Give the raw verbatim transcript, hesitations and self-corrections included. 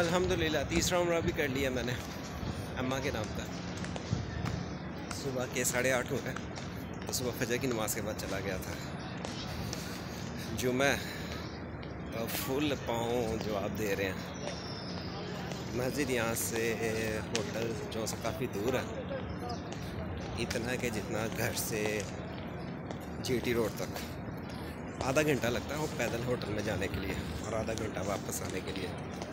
अल्हम्दुलिल्लाह तीसरा उम्रा भी कर लिया मैंने अम्मा के नाम का। सुबह के साढ़े आठ हो गए तो सुबह फजर की नमाज के बाद चला गया था। जुमे का फुल पाँव जवाब दे रहे हैं। मस्जिद यहाँ से होटल चौसा काफ़ी दूर है, इतना कि जितना घर से जीटी रोड तक आधा घंटा लगता है वो पैदल होटल में जाने के लिए और आधा घंटा वापस आने के लिए।